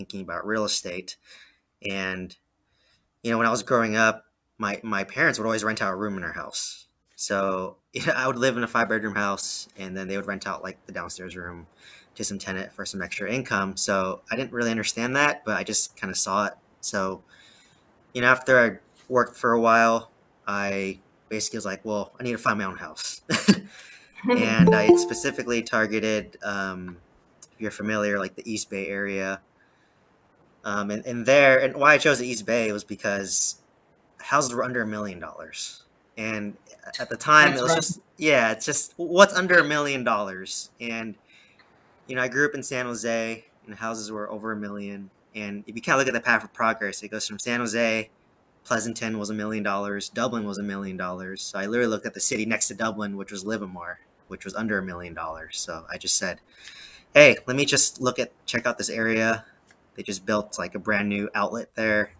thinking about real estate. And, you know, when I was growing up, my parents would always rent out a room in our house. So I would live in a 5-bedroom house, and then they would rent out like the downstairs room to some tenant for some extra income. So I didn't really understand that, but I just kind of saw it. So, you know, after I worked for a while, I basically was like, well, I need to find my own house. And I specifically targeted, if you're familiar, like the East Bay area. And why I chose the East Bay was because houses were under $1 million. And at the time, it was just, yeah, it's just what's under $1 million. And, you know, I grew up in San Jose, and houses were over $1 million. And if you kind of look at the path of progress, it goes from San Jose, Pleasanton was $1 million, Dublin was $1 million. So I literally looked at the city next to Dublin, which was Livermore, which was under $1 million. So I just said, hey, let me just check out this area. They just built like a brand new outlet there.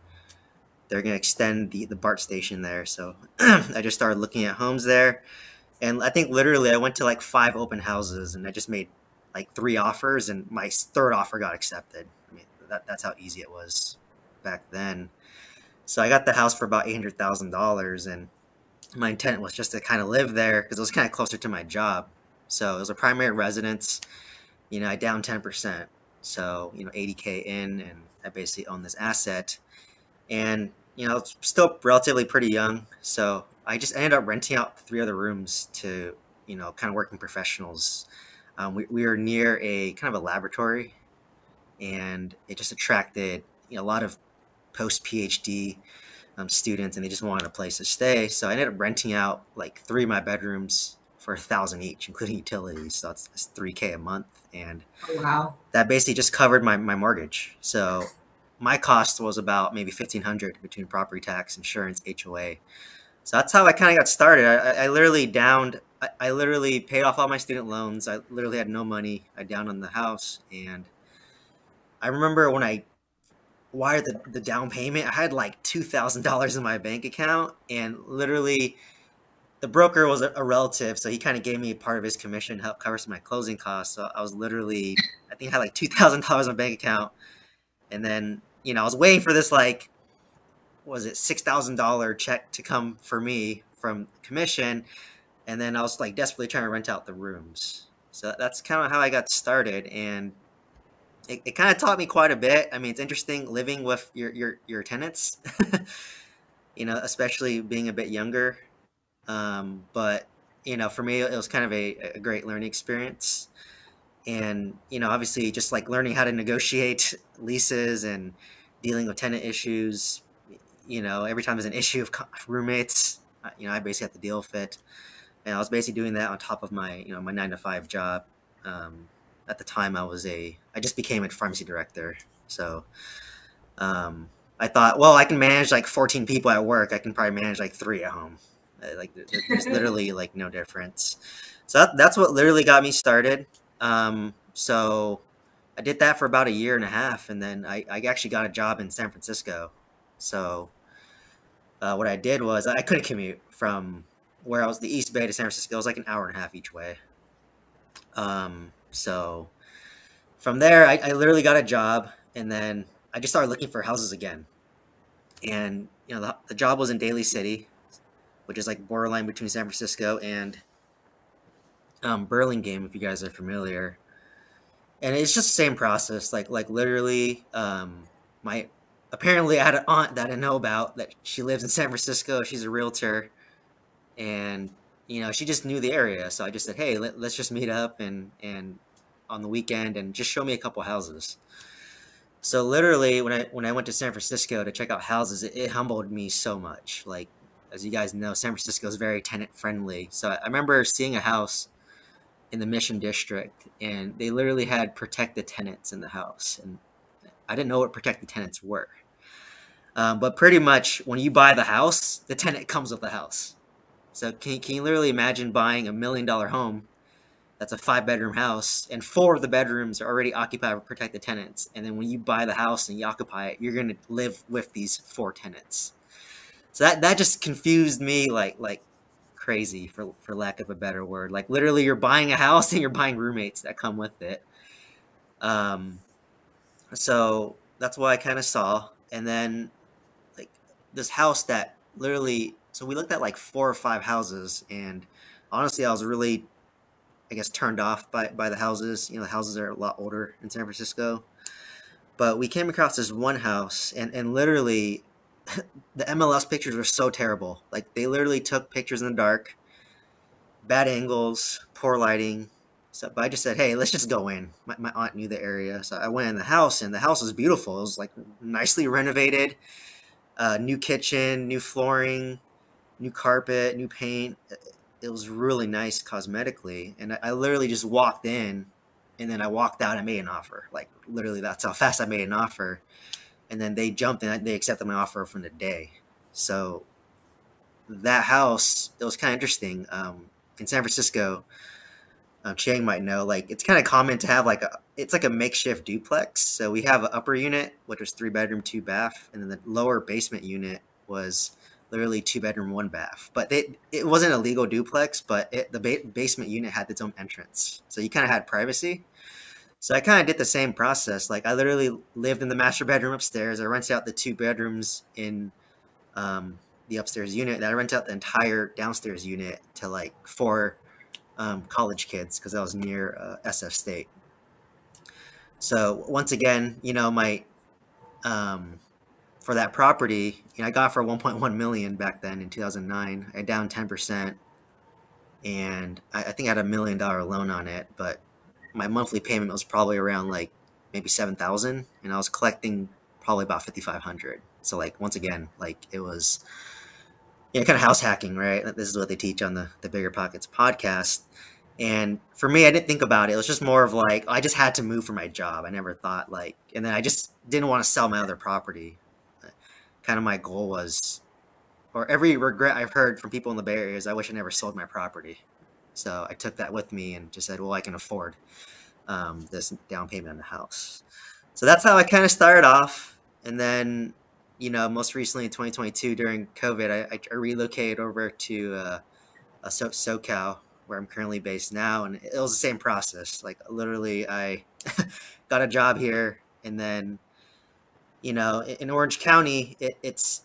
They're going to extend the BART station there. So I just started looking at homes there. And I think literally I went to like 5 open houses, and I just made like 3 offers, and my 3rd offer got accepted. I mean, that's how easy it was back then. So I got the house for about $800,000, and my intent was just to kind of live there because it was kind of closer to my job. So it was a primary residence. You know, I downed 10%. So, you know, $80K in, and I basically own this asset. And, you know, it's still relatively pretty young. So I just ended up renting out 3 other rooms to, you know, kind of working professionals. We were near a kind of a laboratory, and it just attracted, you know, a lot of post-PhD students, and they just wanted a place to stay. So I ended up renting out like 3 of my bedrooms for $1,000 each, including utilities. So that's $3K a month. And wow, that basically just covered my mortgage. So my cost was about maybe $1,500 between property tax, insurance, HOA. So that's how I kind of got started. I literally downed, I literally paid off all my student loans. I literally had no money. I downed on the house. And I remember when I wired the down payment, I had like $2,000 in my bank account, and literally the broker was a relative. So he kind of gave me a part of his commission to help cover some of my closing costs. So I was literally, I think I had like $2,000 in my bank account. And then, you know, I was waiting for this, like, what was it, $6,000 check to come for me from commission. And then I was like desperately trying to rent out the rooms. So that's kind of how I got started. And it kind of taught me quite a bit. I mean, it's interesting living with your tenants, you know, especially being a bit younger. But, you know, for me, it was kind of a great learning experience. And, you know, obviously just like learning how to negotiate leases and dealing with tenant issues, you know, every time there's an issue of roommates, you know, I basically have to deal with it. And I was basically doing that on top of my, you know, my 9-to-5 job. At the time I just became a pharmacy director. So, I thought, well, I can manage like 14 people at work. I can probably manage like 3 at home. Like there's literally like no difference. So that's what literally got me started. So I did that for about a year and a half, and then I actually got a job in San Francisco. So what I did was I couldn't commute from where I was, the East Bay, to San Francisco. It was like an hour and a half each way. So from there, I literally got a job, and then I just started looking for houses again. And, you know, the job was in Daly City, which is like borderline between San Francisco and Burlingame, if you guys are familiar. And it's just the same process. Like literally, apparently I had an aunt that I know about that she lives in San Francisco. She's a realtor, and, you know, she just knew the area. So I just said, hey, let's just meet up and on the weekend, and just show me a couple houses. So literally when I went to San Francisco to check out houses, it humbled me so much. Like, as you guys know, San Francisco is very tenant friendly. So I remember seeing a house in the Mission District, and they literally had protected tenants in the house. And I didn't know what protected tenants were. But pretty much when you buy the house, the tenant comes with the house. So can you literally imagine buying a $1 million home that's a 5-bedroom house, and 4 of the bedrooms are already occupied with protected tenants. And then when you buy the house and you occupy it, you're going to live with these 4 tenants. So that just confused me like crazy, for lack of a better word. Like literally you're buying a house and you're buying roommates that come with it. So that's what I kind of saw. And then like this house that literally, so we looked at like 4 or 5 houses, and honestly, I was really, I guess, turned off by the houses. You know, the houses are a lot older in San Francisco. But we came across this one house, and literally the MLS pictures were so terrible. Like, they literally took pictures in the dark, bad angles, poor lighting. So, but I just said, hey, let's just go in. My aunt knew the area. So I went in the house, and the house was beautiful. It was like nicely renovated, new kitchen, new flooring, new carpet, new paint. It was really nice cosmetically. And I literally just walked in, and then I walked out and made an offer. Like, literally, that's how fast I made an offer. And then they jumped and they accepted my offer from the day. So that house, it was kind of interesting. In San Francisco, Chiang might know, like, it's kind of common to have like it's like a makeshift duplex. So we have an upper unit, which was 3 bedroom, 2 bath. And then the lower basement unit was literally 2 bedroom, 1 bath. But it wasn't a legal duplex, but the basement unit had its own entrance. So you kind of had privacy. So I kind of did the same process. Like, I literally lived in the master bedroom upstairs. I rented out the 2 bedrooms in the upstairs unit. And I rented out the entire downstairs unit to like 4 college kids, because I was near SF State. So once again, you know, my for that property, you know, I got for 1.1 million back then in 2009. I down 10%, and I think I had a $1 million loan on it, but my monthly payment was probably around like maybe 7,000, and I was collecting probably about 5,500. So like, once again, like, it was, you know, kind of house hacking, right? This is what they teach on the BiggerPockets podcast. And for me, I didn't think about it. It was just more of like, I just had to move for my job. I never thought like, and then I just didn't want to sell my other property. Kind of my goal was, or every regret I've heard from people in the Bay Area is, I wish I never sold my property. So I took that with me and just said, well, I can afford this down payment on the house. So that's how I kind of started off. And then, you know, most recently in 2022 during COVID, I relocated over to SoCal, where I'm currently based now. And it was the same process. Like, literally, I got a job here. And then, you know, in Orange County, it's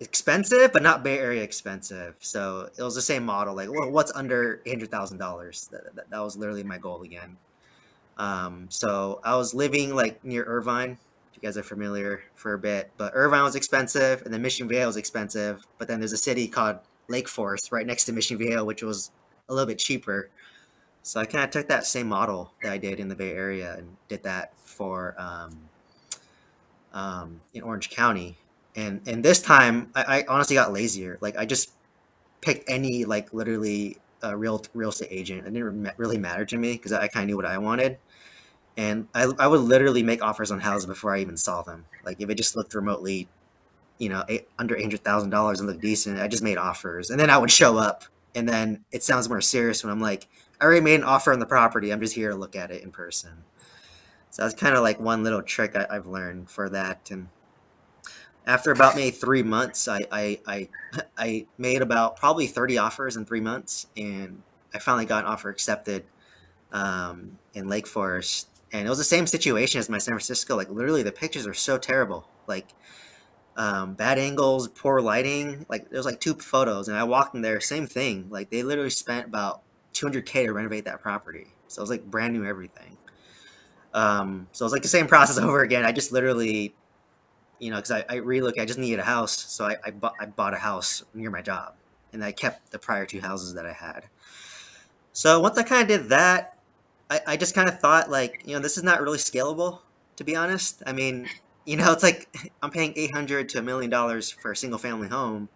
expensive, but not Bay Area expensive. So it was the same model. Like, well, what's under $800,000? That was literally my goal again. So I was living like near Irvine, if you guys are familiar, for a bit, but Irvine was expensive, and then Mission Viejo was expensive. But then there's a city called Lake Forest right next to Mission Viejo, which was a little bit cheaper. So I kind of took that same model that I did in the Bay Area and did that for in Orange County. And this time I honestly got lazier. Like, I just picked any, like, literally a real estate agent. It didn't really matter to me, because I kind of knew what I wanted. And I would literally make offers on houses before I even saw them. Like, if it just looked remotely, you know, under $800,000 and looked decent, I just made offers. And then I would show up, and then it sounds more serious when I'm like, I already made an offer on the property. I'm just here to look at it in person. So that's kind of like one little trick I've learned for that. And after about maybe 3 months, I made about probably 30 offers in 3 months, and I finally got an offer accepted in Lake Forest. And it was the same situation as my San Francisco. Like, literally, the pictures are so terrible. Like, bad angles, poor lighting. Like, there's like 2 photos, and I walked in there, same thing. Like, they literally spent about $200K to renovate that property. So it was like brand new everything. So it was like the same process over again. I just literally, you know, because I relocated, I just needed a house. So I bought a house near my job, and I kept the prior 2 houses that I had. So once I kind of did that, I just kind of thought, like, you know, this is not really scalable, to be honest. I mean, you know, it's like I'm paying $800,000 to $1 million for a single family home.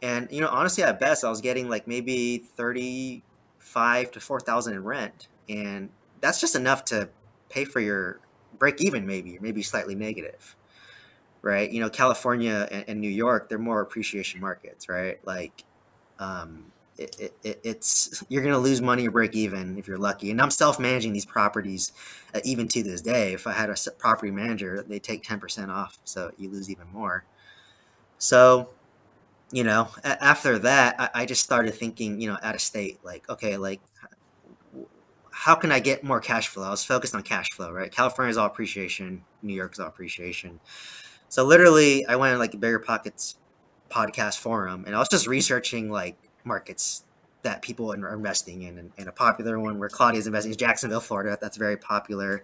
And, you know, honestly, at best, I was getting like maybe $35,000 to $4,000 in rent. And that's just enough to pay for your break even, maybe slightly negative. Right. You know, California and New York, they're more appreciation markets, right? Like, it's you're going to lose money or break even if you're lucky. And I'm self-managing these properties even to this day. If I had a property manager, they take 10% off. So you lose even more. So, you know, after that, I just started thinking, you know, out of state, like, okay, like, how can I get more cash flow? I was focused on cash flow, right? California's all appreciation. New York's all appreciation. So literally I went on like a BiggerPockets podcast forum and I was just researching like markets that people are investing in. And a popular one where Claudia's investing is Jacksonville, Florida. That's very popular.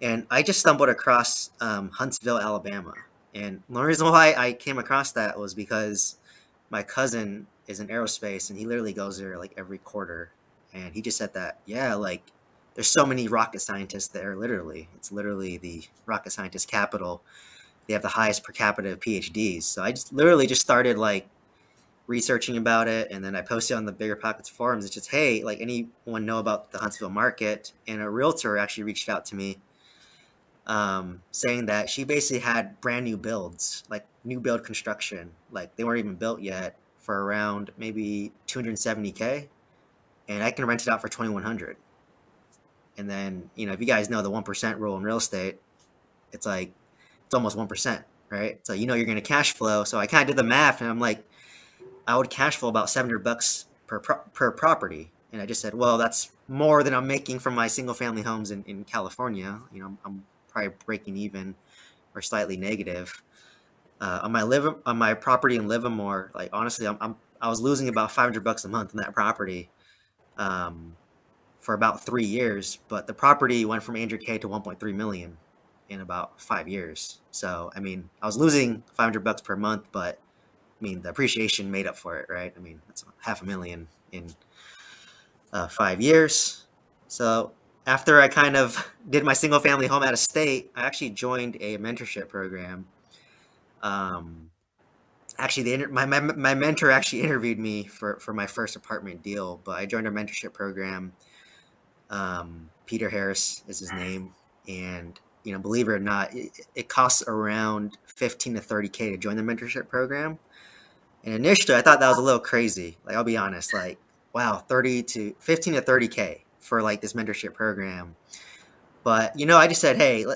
And I just stumbled across Huntsville, Alabama. And the reason why I came across that was because my cousin is in aerospace and he literally goes there like every quarter. And he just said that, yeah, like there's so many rocket scientists there, literally. It's literally the rocket scientist capital. They have the highest per capita of PhDs. So I just literally just started like researching about it. And then I posted on the BiggerPockets forums. It's just, hey, like anyone know about the Huntsville market? And a realtor actually reached out to me saying that she basically had brand new builds, like new build construction. Like they weren't even built yet for around maybe 270K. And I can rent it out for 2,100. And then, you know, if you guys know the 1% rule in real estate, it's like, it's almost 1%, right? So, you know, you're going to cash flow. So I kind of did the math and I'm like, I would cash flow about $700 per property. And I just said, well, that's more than I'm making from my single family homes in California. You know, I'm probably breaking even or slightly negative. On my property in Livermore, like, honestly, I was losing about $500 a month in that property. For about 3 years, but the property went from 800K to 1.3 million in about 5 years. So, I mean, I was losing $500 per month, but I mean, the appreciation made up for it, right? I mean, that's $500,000 in 5 years. So after I kind of did my single family home out of state, I actually joined a mentorship program. Actually, my mentor actually interviewed me for my first apartment deal, but I joined a mentorship program. Peter Harris is his name. And, you know, believe it or not, it costs around 15 to 30K to join the mentorship program. And initially, I thought that was a little crazy. Like, I'll be honest, like, wow, 15 to 30K for like this mentorship program. But, you know, I just said, hey,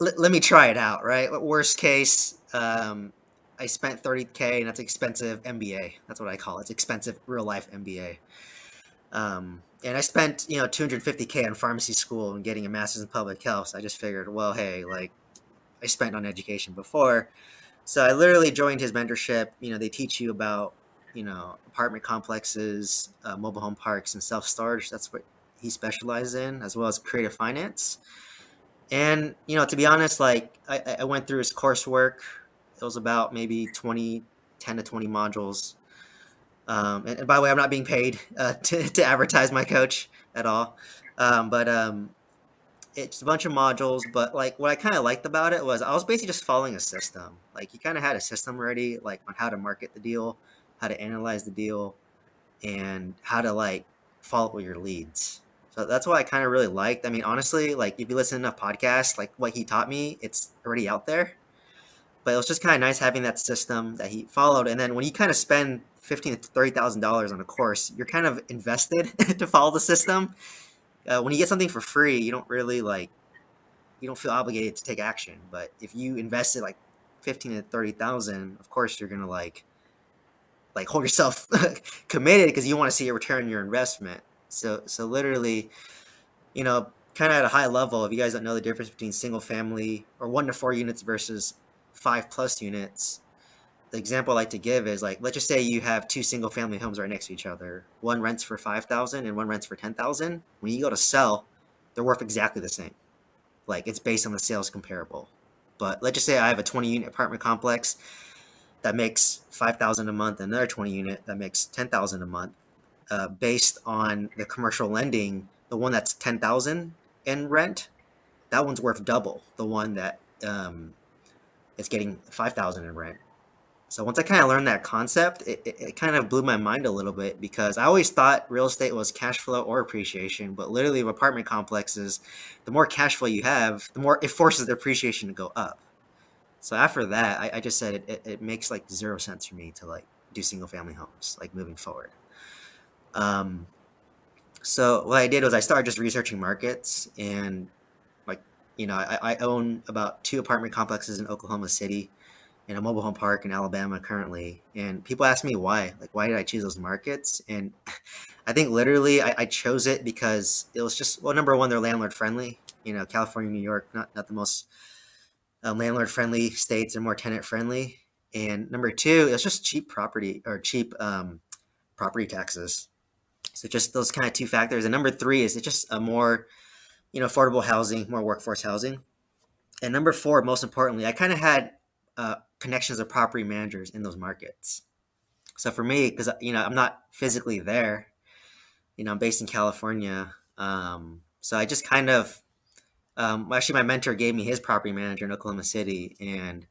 let me try it out, right? Worst case, I spent 30K and that's expensive MBA. That's what I call it. It's expensive real life MBA. And I spent, you know, 250K on pharmacy school and getting a master's in public health. So I just figured, well, hey, like I spent on education before. So I literally joined his mentorship. You know, they teach you about, you know, apartment complexes, mobile home parks and self-storage. That's what he specializes in, as well as creative finance. And, you know, to be honest, like I went through his coursework. It was about maybe 10 to 20 modules. And by the way, I'm not being paid to advertise my coach at all. It's a bunch of modules. But like what I kind of liked about it was I was basically just following a system. Like you kind of had a system already, like on how to market the deal, how to analyze the deal, and how to like follow up with your leads. So that's what I kind of really liked. I mean, honestly, like if you listen to enough podcasts, like what he taught me, it's already out there. But it was just kind of nice having that system that he followed. And then when you kind of spend $15,000 to $30,000 on a course, you're kind of invested to follow the system. When you get something for free, you don't really like, you don't feel obligated to take action. But if you invested like $15,000 to $30,000, of course you're going to like hold yourself committed because you want to see a return on your investment. So literally, you know, kind of at a high level, if you guys don't know the difference between single family or 1 to 4 units versus 5+ units, the example I like to give is like, let's just say you have 2 single family homes right next to each other. One rents for $5,000 and one rents for $10,000. When you go to sell, they're worth exactly the same. Like it's based on the sales comparable. But let's just say I have a 20 unit apartment complex that makes $5,000 a month, and another 20 unit that makes $10,000 a month. Based on the commercial lending, the one that's $10,000 in rent, that one's worth double the one that, it's getting $5,000 in rent. So once I kind of learned that concept, it kind of blew my mind a little bit because I always thought real estate was cash flow or appreciation, but literally with apartment complexes, the more cash flow you have, the more it forces the appreciation to go up. So after that, I just said it makes like 0 sense for me to like do single family homes, like moving forward. So what I did was I started just researching markets and, you know, I own about 2 apartment complexes in Oklahoma City. in a mobile home park in Alabama currently. And people ask me why, like, why did I choose those markets? And I think literally I chose it because it was just, well, number one, they're landlord friendly, you know, California, New York, not the most landlord friendly states, they're more tenant friendly. And number two, it was just cheap property or cheap property taxes. So just those kind of two factors. And number three is it's just a more, you know, affordable housing, more workforce housing. And number four, most importantly, I kind of had connections with property managers in those markets. So for me, because, you know, I'm not physically there, you know, I'm based in California. So I just kind of, actually my mentor gave me his property manager in Oklahoma City. And,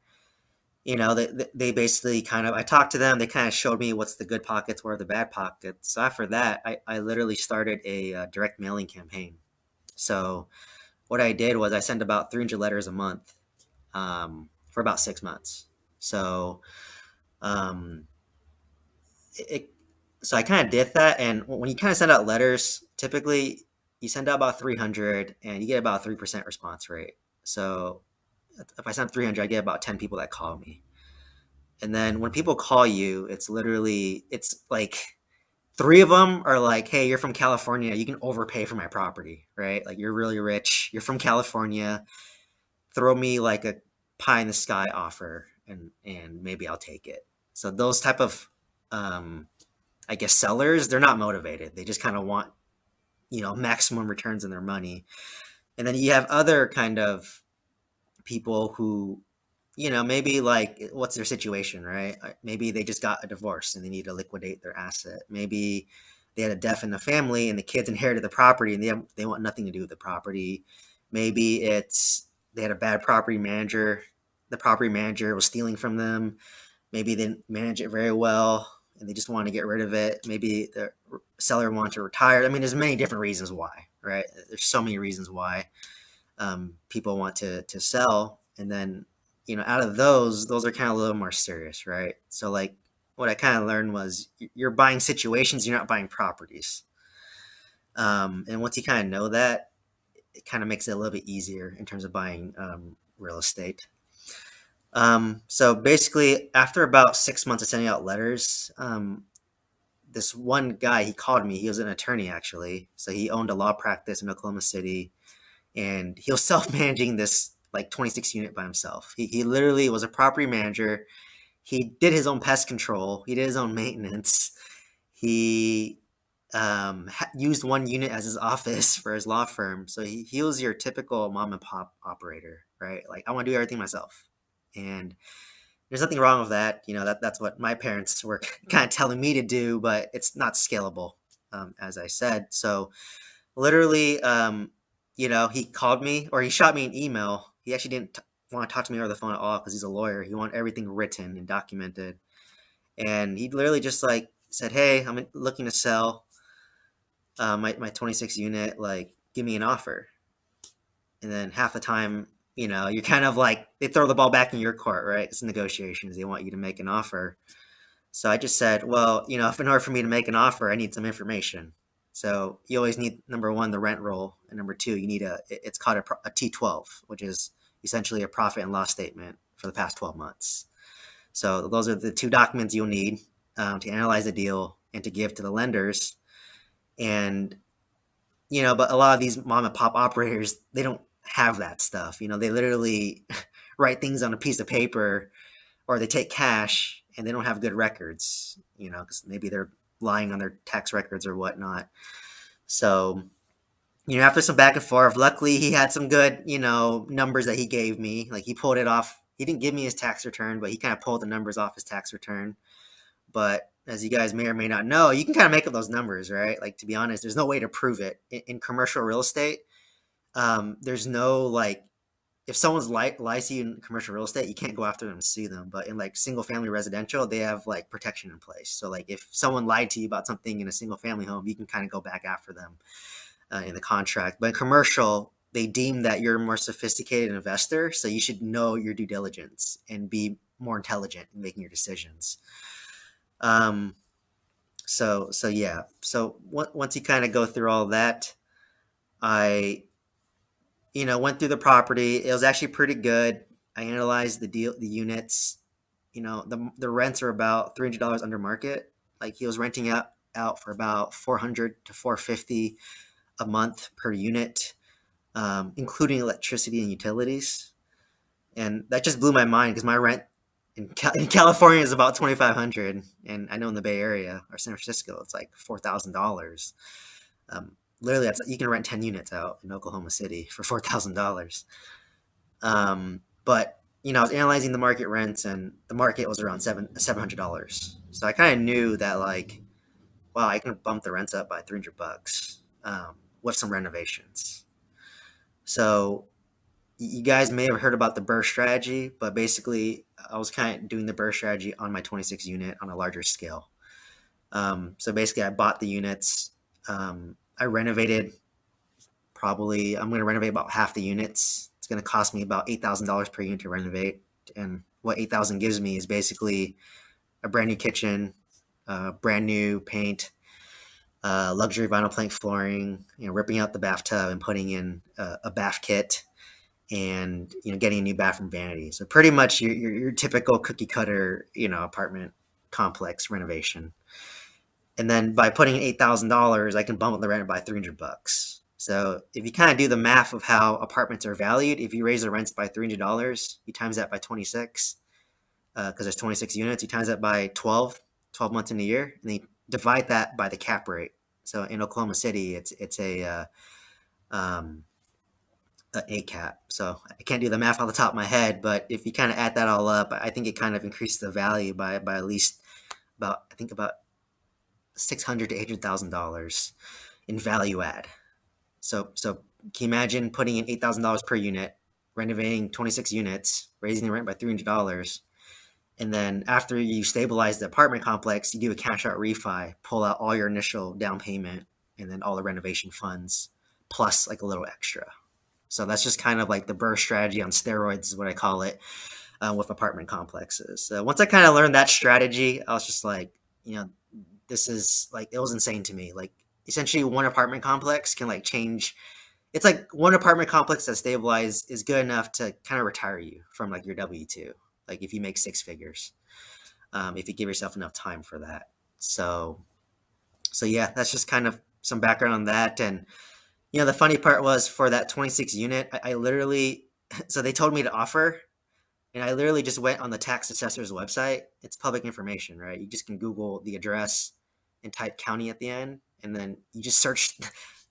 you know, they basically kind of, I talked to them, they kind of showed me what's the good pockets, where are the bad pockets. So after that, I literally started a direct mailing campaign. So what I did was I sent about 300 letters a month for about 6 months. So so I kind of did that. And when you kind of send out letters, typically you send out about 300 and you get about 3% response rate. So if I send 300, I get about 10 people that call me. And then when people call you, it's literally, it's like 3 of them are like, hey, you're from California. You can overpay for my property, right? Like, you're really rich. You're from California. Throw me like a pie in the sky offer and maybe I'll take it. So those type of, I guess, sellers, they're not motivated. They just kind of want, you know, maximum returns on their money. And then you have other kind of people who, you know, maybe like, what's their situation, right? Maybe they just got a divorce and they need to liquidate their asset. Maybe they had a death in the family and the kids inherited the property and they want nothing to do with the property. Maybe it's they had a bad property manager. The property manager was stealing from them. Maybe they didn't manage it very well and they just want to get rid of it. Maybe the seller wants to retire. I mean, there's many different reasons why, right? There's so many reasons why people want to sell. And then, you know, out of those are kind of a little more serious, right? So like what I kind of learned was you're buying situations, you're not buying properties. And once you kind of know that, it kind of makes it a little bit easier in terms of buying real estate. So basically after about 6 months of sending out letters, this one guy, he called me, he was an attorney actually. So he owned a law practice in Oklahoma City and he was self-managing this like 26 unit by himself. He literally was a property manager. He did his own pest control. He did his own maintenance. He used one unit as his office for his law firm. So he was your typical mom and pop operator, right? Like, I want to do everything myself. And there's nothing wrong with that. You know, that's what my parents were kind of telling me to do, but it's not scalable, as I said. So literally, you know, he called me or he shot me an email. He actually didn't want to talk to me over the phone at all because he's a lawyer. He wanted everything written and documented. And he literally just like said, hey, I'm looking to sell my 26 unit, like, give me an offer. And then half the time, you know, you're kind of like, they throw the ball back in your court, right? It's negotiations. They want you to make an offer. So I just said, well, you know, if in order for me to make an offer, I need some information. So you always need, number one, the rent roll. And number two, you need it's called a T12, which is essentially a profit and loss statement for the past 12 months. So those are the two documents you'll need to analyze the deal and to give to the lenders. And, you know, but a lot of these mom and pop operators, they don't have that stuff. You know, they literally write things on a piece of paper or they take cash and they don't have good records, you know, because maybe they're lying on their tax records or whatnot. So, you know, after some back and forth, luckily he had some good, you know, numbers that he gave me. Like, he pulled it off. He didn't give me his tax return, but he kind of pulled the numbers off his tax return. But as you guys may or may not know, you can kind of make up those numbers, right? Like, to be honest, there's no way to prove it in commercial real estate. There's no, like, if someone's lies to you in commercial real estate, you can't go after them and sue them. But in like single family residential, they have like protection in place. So like if someone lied to you about something in a single family home, you can kind of go back after them in the contract. But in commercial, they deem that you're a more sophisticated investor. So you should know your due diligence and be more intelligent in making your decisions. So yeah. So once you kind of go through all that, I went through the property. It was actually pretty good. I analyzed the units. you know, the rents are about $300 under market. Like he was renting out for about $400 to $450 a month per unit, including electricity and utilities. And that just blew my mind because my rent in California is about $2,500, and I know in the Bay Area or San Francisco it's like $4,000. Literally, you can rent 10 units out in Oklahoma City for $4,000. But you know, I was analyzing the market rents, and the market was around $700. So I kind of knew that, like, wow, I can bump the rents up by $300 with some renovations. So you guys may have heard about the BRRRR strategy, but basically I was kind of doing the BRRRR strategy on my 26 unit on a larger scale. So basically I bought the units. I renovated probably, I'm going to renovate about half the units. It's going to cost me about $8,000 per unit to renovate. And what 8,000 gives me is basically a brand new kitchen, brand new paint, luxury vinyl plank flooring, you know, ripping out the bathtub and putting in a bath kit, and, you know, getting a new bathroom vanity. So pretty much your typical cookie cutter, you know, apartment complex renovation. And then by putting in $8,000, I can bump up the rent by $300. So if you kind of do the math of how apartments are valued, if you raise the rents by $300, you times that by 26, because there's 26 units, you times that by 12 months in a year, and then you divide that by the cap rate. So in Oklahoma City, it's a cap. So I can't do the math off the top of my head, but if you kind of add that all up, I think it kind of increased the value by at least about, I think about $600,000 to $800,000 in value add. So can you imagine putting in $8,000 per unit, renovating 26 units, raising the rent by $300, and then after you stabilize the apartment complex, you do a cash out refi, pull out all your initial down payment and then all the renovation funds plus like a little extra. So that's just kind of like the BRRRR strategy on steroids is what I call it, with apartment complexes. So once I kind of learned that strategy, I was just like, you know, this is like, it was insane to me. Like essentially one apartment complex can like change. It's like one apartment complex that's stabilized is good enough to kind of retire you from like your W-2. Like if you make six figures, if you give yourself enough time for that. So yeah, that's just kind of some background on that. And, you know, the funny part was for that 26 unit, I literally, so they told me to offer, and I literally just went on the tax assessor's website. It's public information, right? You just can Google the address and type county at the end. And then you just search,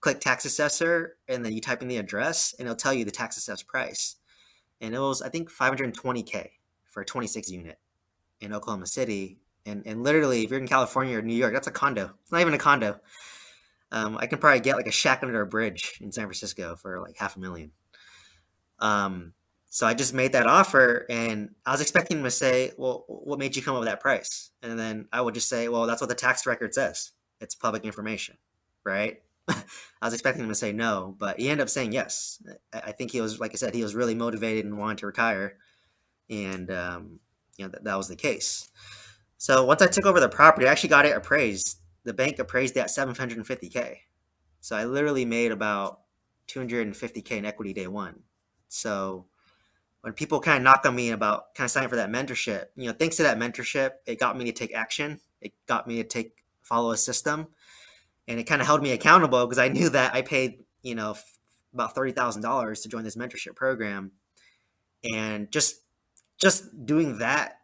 click tax assessor, and then you type in the address and it'll tell you the tax assessed price. And it was, I think, $520K for a 26 unit in Oklahoma City. And literally if you're in California or New York, that's a condo. It's not even a condo. I can probably get like a shack under a bridge in San Francisco for like $500,000. So I just made that offer, and I was expecting him to say, well, what made you come up with that price? And then I would just say, well, that's what the tax record says. It's public information, right? I was expecting him to say no, but he ended up saying yes. I think he was, like I said, he was really motivated and wanted to retire. And, you know, that was the case. So once I took over the property, I actually got it appraised. The bank appraised that $750K. So I literally made about $250K in equity day one. So when people kind of knock on me about kind of signing for that mentorship, you know, thanks to that mentorship, it got me to take action. It got me to follow a system, and it kind of held me accountable because I knew that I paid, you know, about $30,000 to join this mentorship program. And just doing that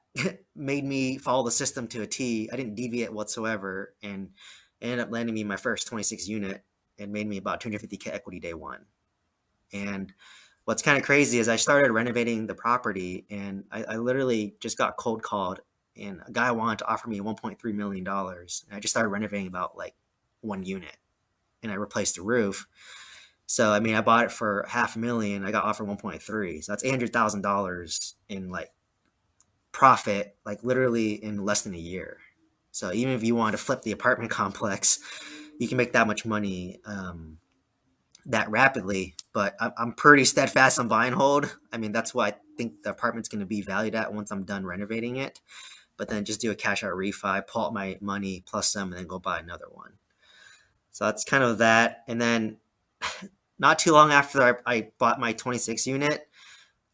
made me follow the system to a T. I didn't deviate whatsoever, and it ended up landing me my first 26 unit and made me about $250K equity day one. And what's kind of crazy is I started renovating the property, and I literally just got cold called, and a guy wanted to offer me $1.3 million. And I just started renovating about like one unit, and I replaced the roof. So, I mean, I bought it for $500,000. I got offered 1.3. So that's $800,000 in like profit, like literally in less than a year. So even if you want to flip the apartment complex, you can make that much money that rapidly. But I'm pretty steadfast on buy and hold. I mean, that's what I think the apartment's going to be valued at once I'm done renovating it. But then just do a cash out refi, pull out my money plus some, and then go buy another one. So that's kind of that. And then not too long after I bought my 26 unit,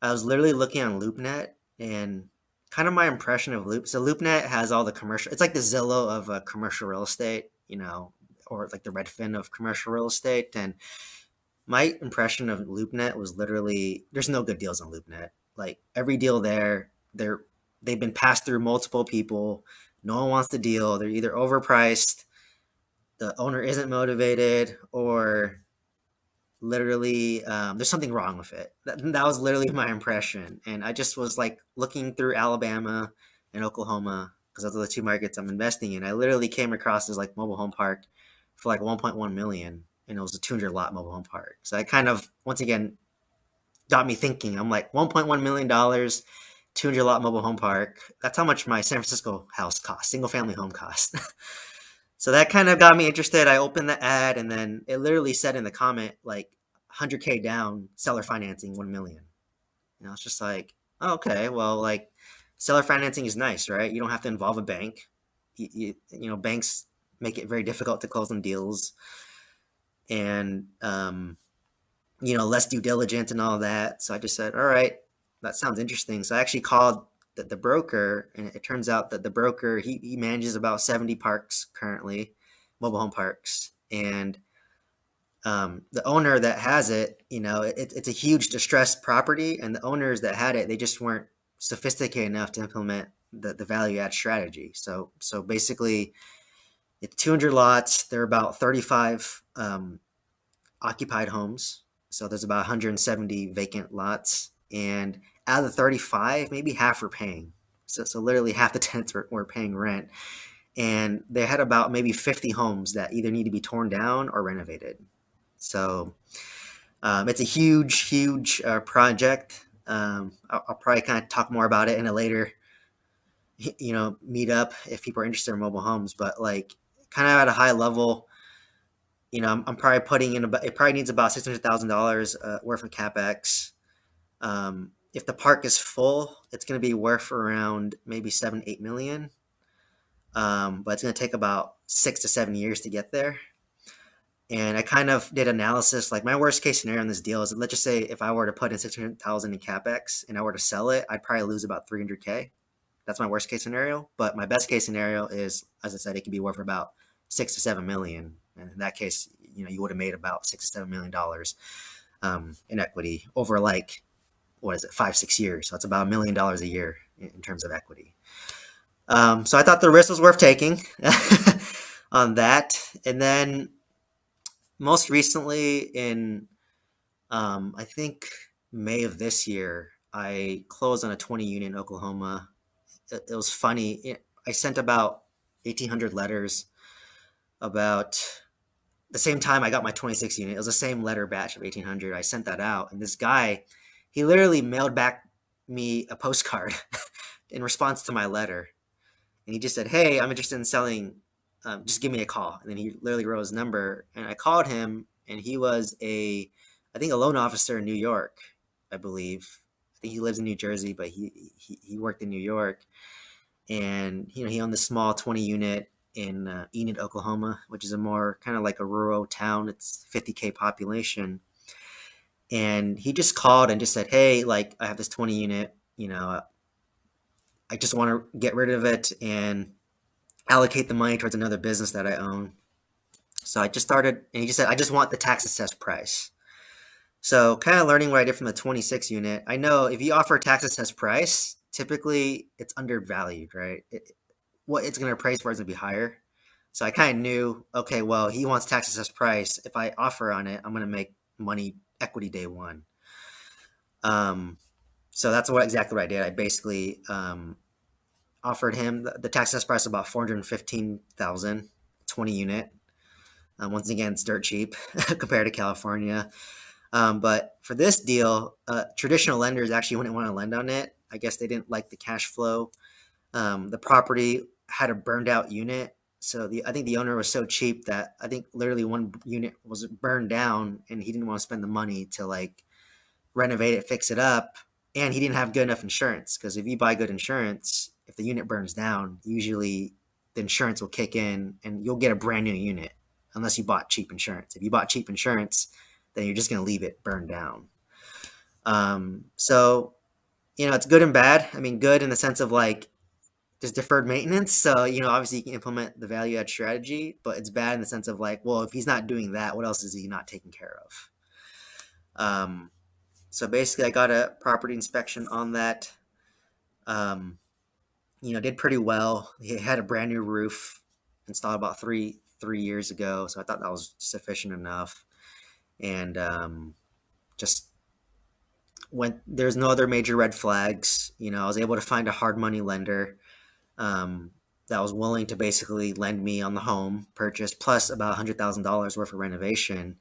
I was literally looking on LoopNet, and kind of my impression of Loop. So LoopNet has all the commercial. It's like the Zillow of commercial real estate, you know, or like the Redfin of commercial real estate. And my impression of LoopNet was literally there's no good deals on LoopNet. Like every deal there, they've been passed through multiple people. No one wants the deal. They're either overpriced, the owner isn't motivated, or literally there's something wrong with it. That was literally my impression. And I just was like looking through Alabama and Oklahoma because those are the two markets I'm investing in. I literally came across this like mobile home park for like 1.1 million and it was a 200 lot mobile home park. So that kind of, once again, got me thinking. I'm like $1.1 million, 200 lot mobile home park. That's how much my San Francisco house cost, single family home cost. So that kind of got me interested. I opened the ad and then it literally said in the comment, like 100K down, seller financing, 1 million. And I was just like, oh, okay, well, like seller financing is nice, right? You don't have to involve a bank. You know, banks make it very difficult to close on deals and, you know, less due diligence and all that. So I just said, all right, that sounds interesting. So I actually called the broker, and it turns out that the broker, he manages about 70 parks currently, mobile home parks. And the owner that has it, you know, it's a huge distressed property, and the owners that had it, they just weren't sophisticated enough to implement the value add strategy. So basically it's 200 lots. There are about 35 occupied homes. So there's about 170 vacant lots, and out of the 35, maybe half were paying. So literally half the tenants were paying rent. And they had about maybe 50 homes that either need to be torn down or renovated. So it's a huge, huge project. I'll probably kind of talk more about it in a later, you know, meetup if people are interested in mobile homes. But like kind of at a high level, you know, I'm probably putting in about, it probably needs about $600,000 worth of CapEx. If the park is full, it's going to be worth around maybe 7-8 million. But it's going to take about 6 to 7 years to get there. And I kind of did analysis, like my worst case scenario on this deal is, let's just say if I were to put in 600,000 in CapEx and I were to sell it, I'd probably lose about 300K. That's my worst case scenario. But my best case scenario is, as I said, it could be worth about 6 to 7 million. And in that case, you know, you would have made about $6 to $7 million, in equity over like, what is it, 5-6 years. So it's about $1 million a year in terms of equity. So I thought the risk was worth taking on that. And then most recently in, I think May of this year, I closed on a 20 unit in Oklahoma. It was funny. I sent about 1,800 letters about the same time I got my 26 unit. It was the same letter batch of 1,800. I sent that out, and this guy, he literally mailed back me a postcard in response to my letter. And he just said, hey, I'm interested in selling. Just give me a call. And then he literally wrote his number. And I called him, and he was I think a loan officer in New York, I believe. I think he lives in New Jersey, but he worked in New York. And, you know, he owned this small 20 unit in Enid, Oklahoma, which is a more kind of like a rural town. It's 50K population. And he just called and just said, hey, like I have this 20 unit, you know, I just want to get rid of it and allocate the money towards another business that I own. So I just started, and he just said, I just want the tax assessed price. So kind of learning what I did from the 26 unit, I know if you offer a tax assessed price, typically it's undervalued, right? What it's going to appraise for is going to be higher. So I kind of knew, okay, well, he wants tax assessed price. If I offer on it, I'm going to make money equity day one. So that's exactly what I did. I basically offered him the tax assessed price about $415,000, 20 unit. Once again, it's dirt cheap compared to California. But for this deal, traditional lenders actually wouldn't want to lend on it. I guess they didn't like the cash flow. The property had a burned out unit. So I think the owner was so cheap that I think literally one unit was burned down, and he didn't want to spend the money to like renovate it, fix it up. And he didn't have good enough insurance, because if you buy good insurance, if the unit burns down, usually the insurance will kick in and you'll get a brand new unit unless you bought cheap insurance. If you bought cheap insurance, then you're just going to leave it burned down. So you know, it's good and bad. I mean, good in the sense of like there's deferred maintenance. So, you know, obviously you can implement the value add strategy, but it's bad in the sense of like, well, if he's not doing that, what else is he not taking care of? So basically I got a property inspection on that. You know, did pretty well. It had a brand new roof installed about three years ago. So I thought that was sufficient enough. And just went, there's no other major red flags. You know, I was able to find a hard money lender that was willing to basically lend me on the home purchase plus about $100,000 worth of renovation.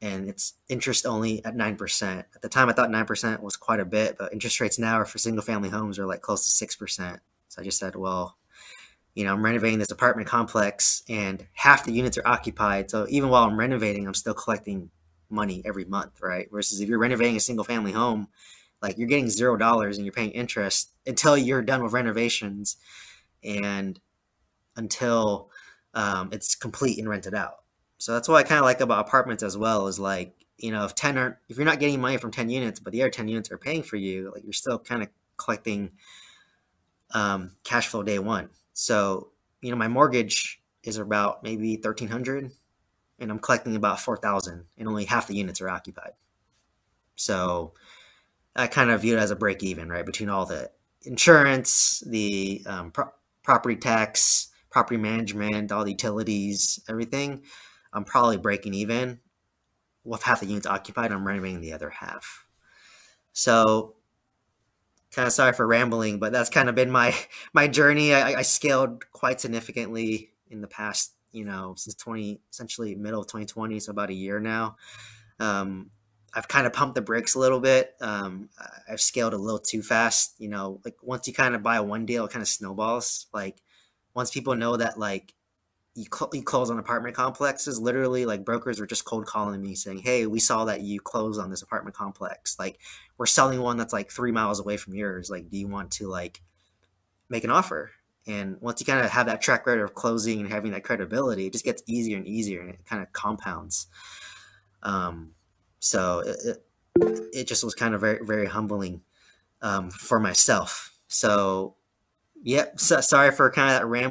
And it's interest only at 9%. At the time I thought 9% was quite a bit, but interest rates now are for single family homes are like close to 6%. So I just said, well, you know, I'm renovating this apartment complex and half the units are occupied. So even while I'm renovating, I'm still collecting money every month, right? Versus if you're renovating a single family home, like you're getting $0 and you're paying interest until you're done with renovations and until it's complete and rented out. So that's what I kind of like about apartments as well is like, you know, if you're not getting money from 10 units, but the other 10 units are paying for you, like you're still kind of collecting cash flow day one. So, you know, my mortgage is about maybe $1,300 and I'm collecting about $4,000 and only half the units are occupied. So I kind of view it as a break even, right? Between all the insurance, the property tax, property management, all the utilities, everything. I'm probably breaking even with half the units occupied. I'm renovating the other half. So kind of sorry for rambling, but that's kind of been my journey. I scaled quite significantly in the past, you know, since essentially middle of 2020. So about a year now. I've kind of pumped the brakes a little bit. I've scaled a little too fast. You know, like once you kind of buy one deal, it kind of snowballs. Like once people know that, like, you close on apartment complexes, literally like brokers were just cold calling me saying, hey, we saw that you closed on this apartment complex. Like we're selling one that's like 3 miles away from yours. Like, do you want to like make an offer? And once you kind of have that track record of closing and having that credibility, it just gets easier and easier and it kind of compounds. So it just was kind of very, very humbling for myself. So, yep. So sorry for kind of that ramble.